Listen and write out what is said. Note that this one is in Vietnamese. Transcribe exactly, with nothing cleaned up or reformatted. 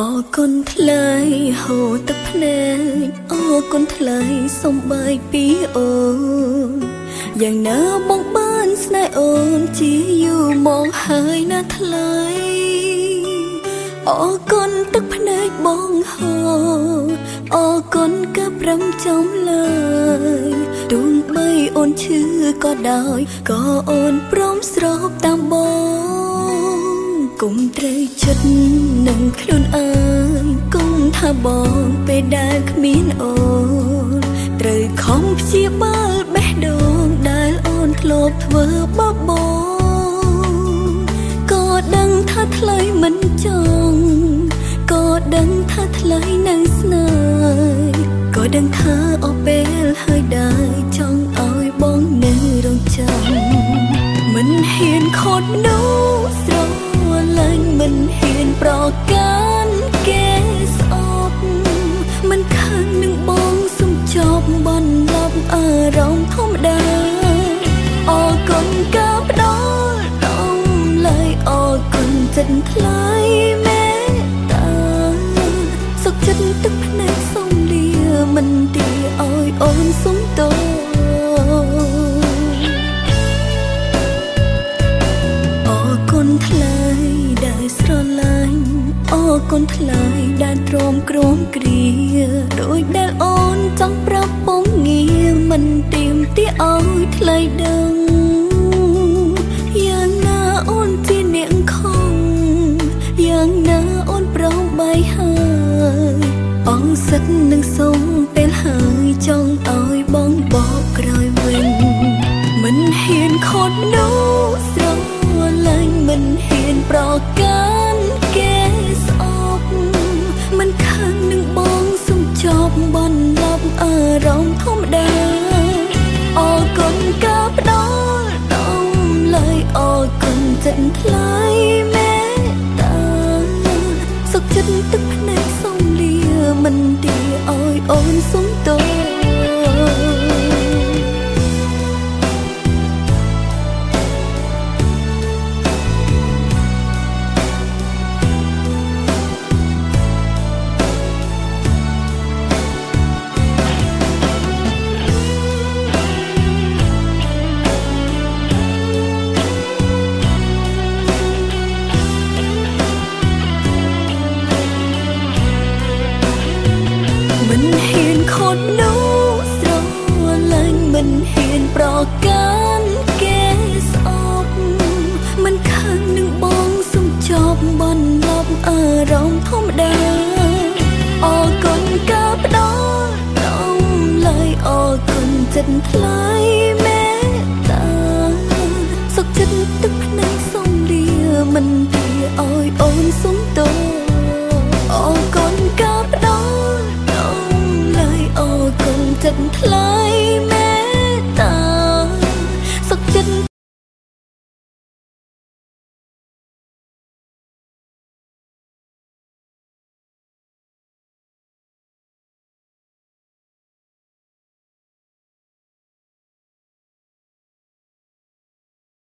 Ô con thay hồ tập nên ô con thay sông bay bí ôn Giàng nở bóng bán sài ôn chỉ yêu mong hai na thay Ô con tập nên bóng hồ ô con cắp rắm trong lời Đúng bay ôn chứ có đòi có ôn prong srop tam bóng Cùng trời chất nâng khuôn anh Cùng tha bóng bê đá khmín ôn Trời không chia bál bé đồn Đài ôn lộp thơ bó bóng Có đăng thắt lấy mình chồng Có đăng thắt lấy nắng sợi Có đăng thơ ô bé hơi đài Trong ôi bóng nơi đông chồng Mình hiền khôn nấu rồi Mình hiền bỏ cán kế sọp Mình khăn nâng bóng xung chọc Bọn lọc ở rộng thông đài Ô con cáp đó đông lời Ô con chân thái mẹ ta Sọc chân tức nét sông lìa Mình thì ôi ôn xuống tôi Ô con thay đàn trôm crom kia Đôi đàn ôn trong bóng bóng nghĩa Mình tìm tí ôi thay đừng Giang na ôn chi niệm không Giang na ôn bóng bay hơi Ôn sức nâng sông bên hơi Trong ôi bóng bóng rồi mình Mình hiền khôn nấu Rồi lành mình hiền bỏ cán kia Mình khăn nâng bóng xung chọc Bọn lọc ở rộng thông đài Ô con cáp đó đông lời Ô con chân thái mẹ ta Sọc chất tức nét sông lìa Mình thì ôi ôn xuống tôi Chân thái mẹ ta Sọc chân tức nắng sông lìa Mình thì ôi ôn xuống tôi Ô con cáp đó Đông lời ô con chân thái